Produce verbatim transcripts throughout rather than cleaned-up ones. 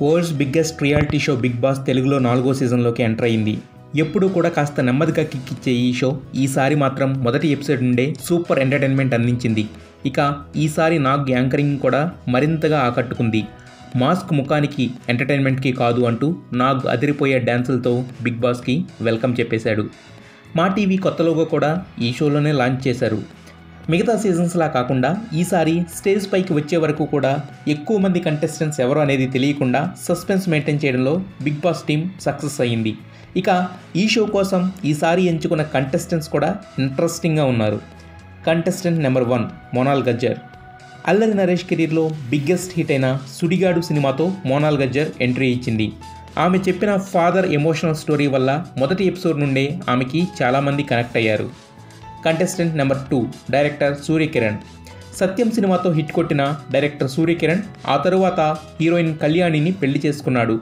World's biggest reality show big Boss తెలుగులో నాలుగో సీజన్లోకి enter అయింది. ఎప్పుడూ కూడా కాస్త నెమ్మదిగా కిక్ ఇచ్చే ఈ షో ఈసారి మాత్రం మొదటి ఎపిసోడ్ నుండే సూపర్ ఎంటర్టైన్మెంట్ అందించింది. ఇక ఈసారి నాగ్ యాంకరింగ్ కూడా మరింతగా ఆకట్టుకుంది. మాస్క్ ముఖానికి ఎంటర్టైన్మెంట్కి కాదు అంటూ నాగ్ అదిరిపోయే డ్యాన్సులతో బిగ్ బాస్కి వెల్కమ్ చెప్పేశాడు. మా టీవీ కొత్త లోగో కూడా ఈ షోలోనే లాంచ్ చేశారు. మిగతా సీజన్స్లా కాకుండా ఈసారి స్టేజ్ పైకి వచ్చే వరకు కూడా ఎక్కువ మంది కంటెస్టెంట్స్ ఎవరు అనేది తెలియకుండా సస్పెన్స్ మెయింటైన్ చేయడంలో బిగ్ బాస్ టీం సక్సెస్ అయ్యింది. ఇక ఈ షో కోసం ఈసారి ఎంచుకున్న కంటెస్టెంట్స్ కూడా ఇంట్రెస్టింగ్గా ఉన్నారు. Contestant number one Monal Gajjar. Allari Naresh కెరీర్లో బిగ్గెస్ట్ హిట్ అయిన సుడిగాడు సినిమాతో మోనాల్ గజ్జర్ ఎంట్రీ ఇచ్చింది. ఆమె చెప్పిన ఫాదర్ ఎమోషనల్ స్టోరీ వల్ల మొదటి ఎపిసోడ్ నుండే ఆమెకి చాలామంది కనెక్ట్ అయ్యారు. Contestant number two director Suryakiran. Satyam సినిమాతో హిట్ కొట్టిన డైరెక్టర్ సూర్యకిరణ్ ఆ తరువాత హీరోయిన్ కళ్యాణిని పెళ్లి చేసుకున్నాడు.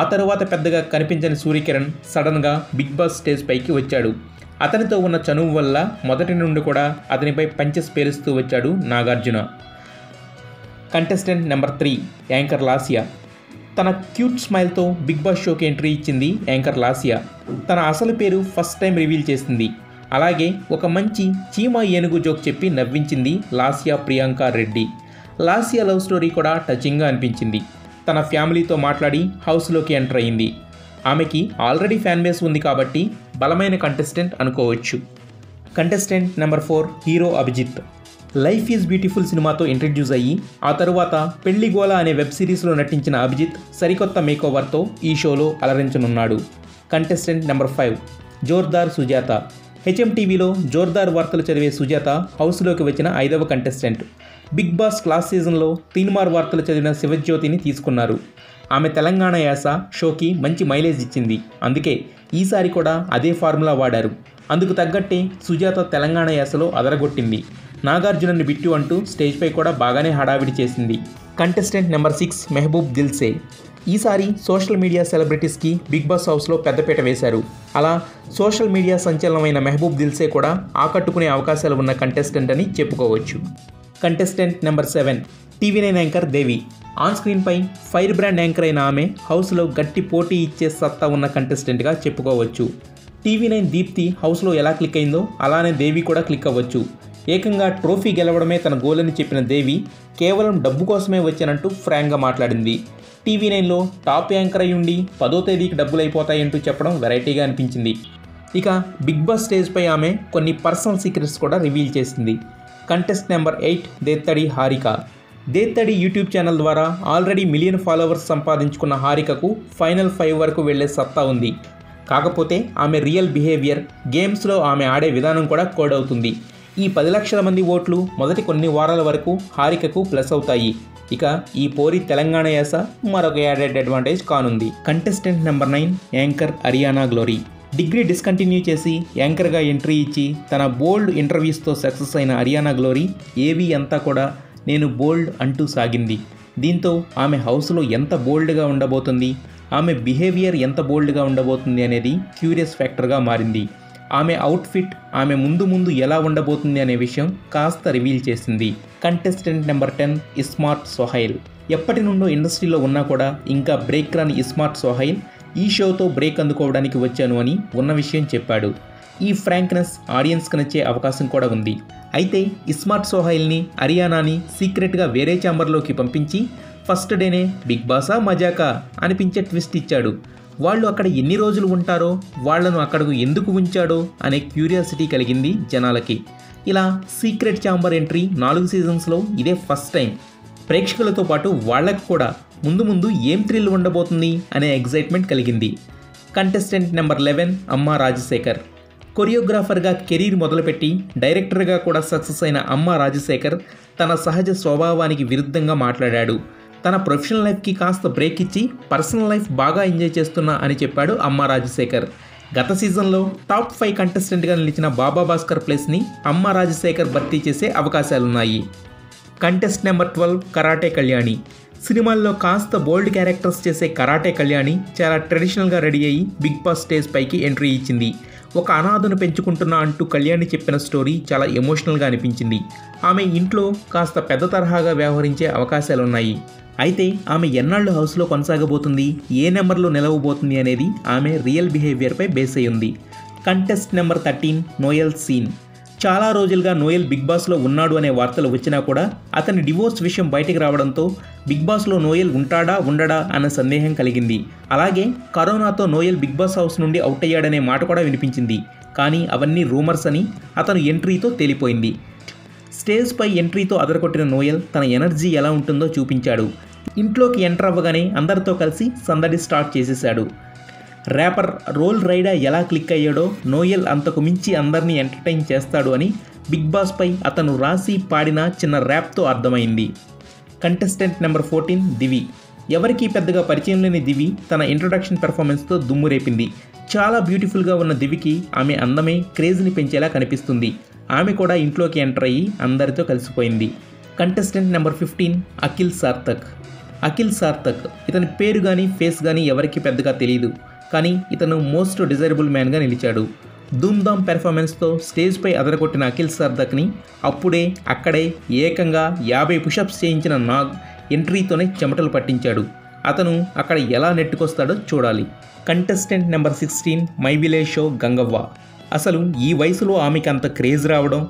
ఆ తరువాత పెద్దగా కనిపించని సూర్యకిరణ్ సడన్గా బిగ్ బాస్ స్టేజ్ పైకి వచ్చాడు. అతనితో ఉన్న చనువు వల్ల మొదటి నుండి కూడా అతనిపై పంచెస్ పేలుస్తూ వచ్చాడు Nagarjuna. Contestant number three anchor Lasya. తన క్యూట్ స్మైల్తో బిగ్ బాస్ షోకి ఎంట్రీ ఇచ్చింది యాంకర్ లాస్య. తన అసలు పేరు ఫస్ట్ టైం రివీల్ చేసింది. అలాగే ఒక మంచి చీమ ఏనుగు జోక్ చెప్పి నవ్వించింది లాస్య ప్రియాంక రెడ్డి. లాస్య లవ్ స్టోరీ కూడా టచింగ్గా అనిపించింది. తన ఫ్యామిలీతో మాట్లాడి హౌస్లోకి ఎంటర్ అయింది. ఆమెకి ఆల్రెడీ ఫ్యాన్ బేస్ ఉంది కాబట్టి బలమైన కంటెస్టెంట్ అనుకోవచ్చు. Contestant number four hero Abhijit. Life is beautiful సినిమాతో ఇంట్రడ్యూస్ అయ్యి ఆ తరువాత పెళ్లి గోల అనే వెబ్ సిరీస్లో నటించిన అభిజిత్ సరికొత్త మేకోవర్తో ఈ షోలో అలరించనున్నాడు. Contestant number five Jordar Sujatha. HM టీవీలో జోర్దార్ వార్తలు చదివే సుజాత హౌస్లోకి వచ్చిన ఐదవ కంటెస్టెంట్. బిగ్ బాస్ లాస్ట్ సీజన్లో తీన్మార్ వార్తలు చదివిన శివజ్యోతిని తీసుకున్నారు. ఆమె తెలంగాణ యాస షోకి మంచి మైలేజ్ ఇచ్చింది. అందుకే ఈసారి కూడా అదే ఫార్ములా వాడారు. అందుకు తగ్గట్టే సుజాత తెలంగాణ యాసలో అదరగొట్టింది. నాగార్జునని బిట్టు అంటూ స్టేజ్పై కూడా బాగానే హడావిడి చేసింది. Contestant number six Mehaboob Dilse. ఈసారి సోషల్ మీడియా సెలబ్రిటీస్కి బిగ్ బాస్ హౌస్లో పెద్దపీట వేశారు. అలా సోషల్ మీడియా సంచలనమైన మెహబూబ్ దిల్సే కూడా ఆకట్టుకునే అవకాశాలు ఉన్న కంటెస్టెంట్ అని చెప్పుకోవచ్చు. Contestant number seven TV nine anchor Devi. On స్క్రీన్పై ఫైర్ బ్రాండ్ యాంకర్ అయిన ఆమె హౌస్లో గట్టి పోటీ ఇచ్చే సత్తా ఉన్న కంటెస్టెంట్గా చెప్పుకోవచ్చు. టీవీ నైన్ దీప్తి హౌస్లో ఎలా క్లిక్ అయిందో అలానే దేవి కూడా క్లిక్ అవ్వచ్చు. ఏకంగా ట్రోఫీ గెలవడమే తన గోల్ అని చెప్పిన దేవి కేవలం డబ్బు కోసమే వచ్చానంటూ ఫ్రాంక్గా మాట్లాడింది. టీవీ నైన్లో టాప్ యాంకర్ అయి ఉండి పదో తేదీకి డబ్బులు అయిపోతాయంటూ చెప్పడం వెరైటీగా అనిపించింది. ఇక బిగ్ బాస్ స్టేజ్పై ఆమె కొన్ని పర్సనల్ సీక్రెట్స్ కూడా రివీల్ చేసింది. Contest number eight Dethadi Harika. Dethadi YouTube channel ద్వారా ఆల్రెడీ మిలియన్ ఫాలోవర్స్ సంపాదించుకున్న హారికకు ఫైనల్ ఫైవ్ వరకు వెళ్లే సత్తా ఉంది. కాకపోతే ఆమె రియల్ బిహేవియర్, గేమ్స్లో ఆమె ఆడే విధానం కూడా కోడ్ అవుతుంది. ఈ పది లక్షల మంది ఓట్లు మొదటి కొన్ని వారాల వరకు హారికకు ప్లస్ అవుతాయి. ఇక ఈ పోరి తెలంగాణ యాస మరొక యాడెడ్ అడ్వాంటేజ్ కానుంది. Contestant number nine anchor Ariyana glory. Degree discontinue చేసి యాంకర్గా ఎంట్రీ ఇచ్చి తన బోల్డ్ ఇంటర్వ్యూస్తో సక్సెస్ అయిన అరియానా గ్లోరీ ఏవి అంతా కూడా నేను బోల్డ్ అంటూ సాగింది. దీంతో ఆమె హౌస్లో ఎంత బోల్డ్గా ఉండబోతుంది, ఆమె బిహేవియర్ ఎంత బోల్డ్గా ఉండబోతుంది అనేది క్యూరియస్ ఫ్యాక్టర్గా మారింది. ఆమె అవుట్ఫిట్ ఆమె ముందు ముందు ఎలా ఉండబోతుంది అనే విషయం కాస్త రివీల్ చేసింది. Contestant number ten ismart Sohel. ఎప్పటి నుండో ఇండస్ట్రీలో ఉన్నా కూడా ఇంకా బ్రేక్ రాని ఇస్మార్ట్ సోహైల్ ఈ షోతో బ్రేక్ అందుకోవడానికి వచ్చాను అని ఉన్న విషయం చెప్పాడు. ఈ ఫ్రాంక్నెస్ ఆడియన్స్కి నచ్చే అవకాశం కూడా ఉంది. అయితే ఇస్మార్ట్ సోహైల్ని అరియానాని సీక్రెట్గా వేరే ఛాంబర్లోకి పంపించి ఫస్ట్ డేనే బిగ్ బాసా మజాకా అనిపించే ట్విస్ట్ ఇచ్చాడు. వాళ్ళు అక్కడ ఎన్ని రోజులు ఉంటారో, వాళ్లను అక్కడకు ఎందుకు ఉంచాడో అనే క్యూరియాసిటీ కలిగింది జనాలకి. ఇలా సీక్రెట్ ఛాంబర్ ఎంట్రీ నాలుగు సీజన్స్లో ఇదే ఫస్ట్ టైం. ప్రేక్షకులతో పాటు వాళ్లకు కూడా ముందు ముందు ఏం థ్రిల్ ఉండబోతుంది అనే ఎగ్జైట్మెంట్ కలిగింది. కంటెస్టెంట్ నెంబర్ లెవెన్ అమ్మా రాజశేఖర్. కొరియోగ్రాఫర్గా కెరీర్ మొదలుపెట్టి డైరెక్టర్గా కూడా సక్సెస్ అయిన అమ్మా రాజశేఖర్ తన సహజ స్వభావానికి విరుద్ధంగా మాట్లాడాడు. తన ప్రొఫెషనల్ లైఫ్కి కాస్త బ్రేక్ ఇచ్చి పర్సనల్ లైఫ్ బాగా ఎంజాయ్ చేస్తున్నా అని చెప్పాడు అమ్మా రాజశేఖర్. గత సీజన్లో టాప్ ఫైవ్ కంటెస్టెంట్గా నిలిచిన బాబా భాస్కర్ ప్లేస్ని అమ్మా రాజశేఖర్ భర్తీ చేసే అవకాశాలున్నాయి. Contest number twelve karate Kalyani. సినిమాల్లో కాస్త బోల్డ్ క్యారెక్టర్స్ చేసే కరాటే కళ్యాణి చాలా ట్రెడిషనల్గా రెడీ అయ్యి బిగ్ బాస్ స్టేజ్ పైకి ఎంట్రీ ఇచ్చింది. ఒక అనాథను పెంచుకుంటున్నా అంటూ కళ్యాణి చెప్పిన స్టోరీ చాలా ఎమోషనల్గా అనిపించింది. ఆమె ఇంట్లో కాస్త పెద్ద తరహాగా వ్యవహరించే అవకాశాలున్నాయి. అయితే ఆమె ఎన్నాళ్ళు హౌస్లో కొనసాగబోతుంది, ఏ నెంబర్లో నిలవబోతుంది అనేది ఆమె రియల్ బిహేవియర్పై బేస్ అయి ఉంది. Contest number thirteen Noel Sean. చాలా రోజులుగా నోయల్ బిగ్ బాస్లో ఉన్నాడు అనే వార్తలు వచ్చినా కూడా అతని డివోర్స్ విషయం బయటకు రావడంతో బిగ్ బాస్లో నోయల్ ఉంటాడా ఉండడా అన్న సందేహం కలిగింది. అలాగే కరోనాతో నోయల్ బిగ్ బాస్ హౌస్ నుండి అవుట్ అయ్యాడనే మాట కూడా వినిపించింది. కానీ అవన్నీ రూమర్స్ అని అతను ఎంట్రీతో తేలిపోయింది. స్టేజ్పై ఎంట్రీతో అదరకొట్టిన నోయల్ తన ఎనర్జీ ఎలా ఉంటుందో చూపించాడు. ఇంట్లోకి ఎంటర్ అవ్వగానే అందరితో కలిసి సందడి స్టార్ట్ చేసేశాడు. ర్యాపర్ రోల్ రైడా ఎలా క్లిక్ అయ్యాడో నోయల్ అంతకు మించి అందరినీ ఎంటర్టైన్ చేస్తాడు అని బిగ్ బాస్పై అతను రాసి పాడిన చిన్న ర్యాప్తో అర్థమైంది. Contestant number fourteen Divi. ఎవరికీ పెద్దగా పరిచయం లేని దివి తన ఇంట్రొడక్షన్ పెర్ఫార్మెన్స్తో దుమ్ము రేపింది. చాలా బ్యూటిఫుల్గా ఉన్న దివికి ఆమె అందమే క్రేజ్ని పెంచేలా కనిపిస్తుంది. ఆమె కూడా ఇంట్లోకి ఎంటర్ అయ్యి అందరితో కలిసిపోయింది. Contestant number fifteen Akhil Sarthak. Akhil Sarthak ఇతని పేరు కానీ ఫేస్ కానీ ఎవరికి పెద్దగా తెలియదు. కానీ ఇతను మోస్ట్ డిజైరబుల్ మ్యాన్గా నిలిచాడు. ధూమ్ధామ్ పెర్ఫార్మెన్స్తో స్టేజ్పై అదరగొట్టిన అఖిల్ సార్థక్ని అప్పుడే అక్కడే ఏకంగా యాభై పుషప్స్ చేయించిన నాగ్ ఎంట్రీతోనే చెమటలు పట్టించాడు. అతను అక్కడ ఎలా నెట్టుకొస్తాడో చూడాలి. Contestant number sixteen my village show Gangavva. అసలు ఈ వయసులో ఆమెకి అంత క్రేజ్ రావడం,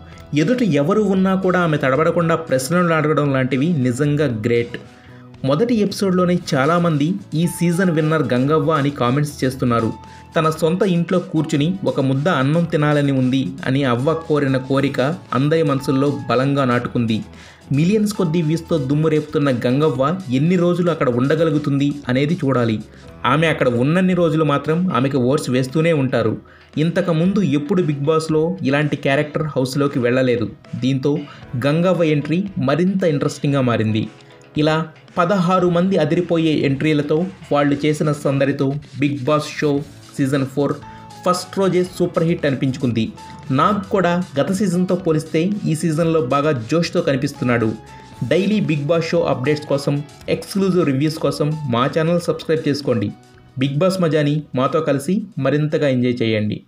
ఎదుట ఎవరు ఉన్నా కూడా ఆమె తడబడకుండా ప్రశ్నలు అడగడం లాంటివి నిజంగా గ్రేట్. మొదటి ఎపిసోడ్లోనే చాలామంది ఈ సీజన్ విన్నర్ గంగవ్వ అని కామెంట్స్ చేస్తున్నారు. తన సొంత ఇంట్లో కూర్చుని ఒక ముద్ద అన్నం తినాలని ఉంది అని అవ్వ కోరిన కోరిక అందరి మనసుల్లో బలంగా నాటుకుంది. మిలియన్స్ కొద్దీ వీస్తో దుమ్ము రేపుతున్న గంగవ్వ ఎన్ని రోజులు అక్కడ ఉండగలుగుతుంది అనేది చూడాలి. ఆమె అక్కడ ఉన్నన్ని రోజులు మాత్రం ఆమెకు ఓట్స్ వేస్తూనే ఉంటారు. ఇంతకుముందు ఎప్పుడు బిగ్ బాస్లో ఇలాంటి క్యారెక్టర్ హౌస్లోకి వెళ్ళలేదు. దీంతో గంగవ్వ ఎంట్రీ మరింత ఇంట్రెస్టింగ్గా మారింది. ఇలా పదహారు మంది అదిరిపోయే ఎంట్రీలతో వాళ్ళు చేసిన సందడితో big Boss show season four first రోజే సూపర్ హిట్ అనిపించుకుంది. నాగ్ కూడా గత సీజన్తో పోలిస్తే ఈ సీజన్లో బాగా జోష్తో కనిపిస్తున్నాడు. Daily big Boss show updates కోసం, ఎక్స్క్లూజివ్ రివ్యూస్ కోసం మా ఛానల్ సబ్స్క్రైబ్ చేసుకోండి. బిగ్ బాస్ మజాని మాతో కలిసి మరింతగా ఎంజాయ్ చేయండి.